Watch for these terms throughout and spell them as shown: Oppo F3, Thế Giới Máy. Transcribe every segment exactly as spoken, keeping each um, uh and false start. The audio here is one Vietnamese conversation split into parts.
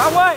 Ông ơi!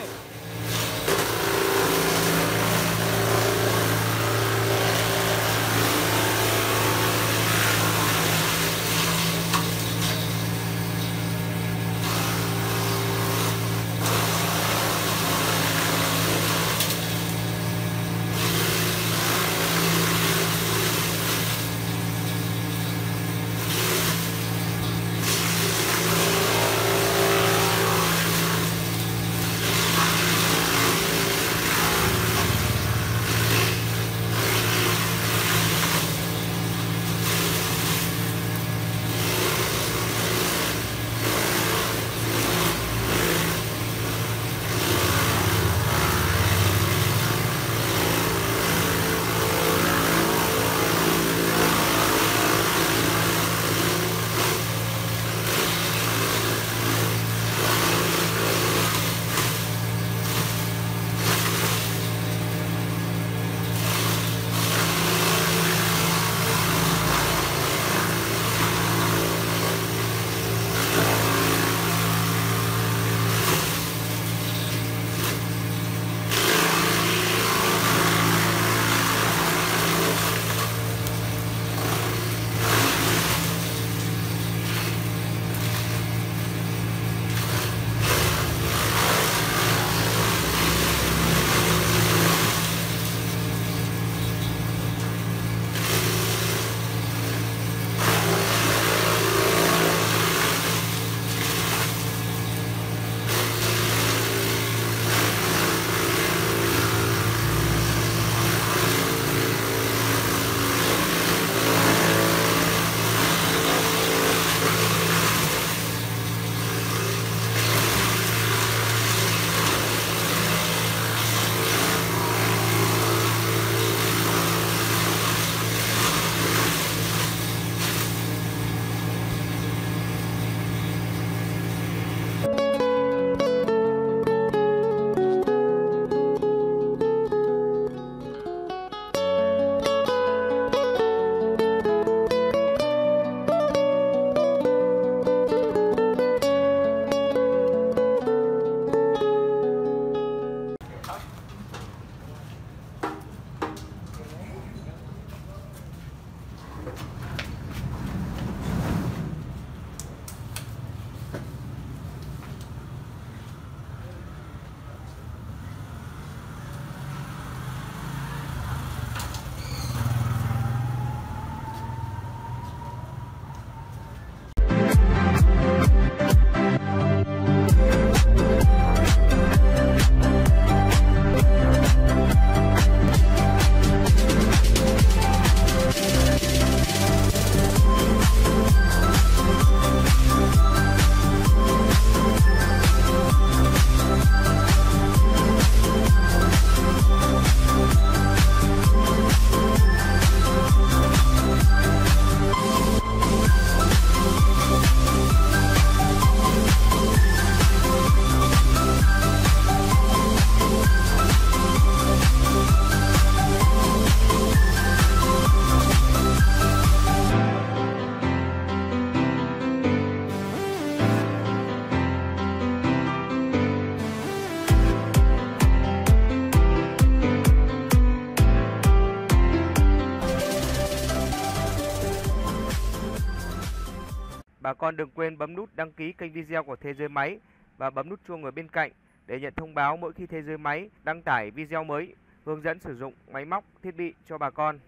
Bà con đừng quên bấm nút đăng ký kênh video của Thế Giới Máy và bấm nút chuông ở bên cạnh để nhận thông báo mỗi khi Thế Giới Máy đăng tải video mới. hướng dẫn sử dụng máy móc, thiết bị cho bà con.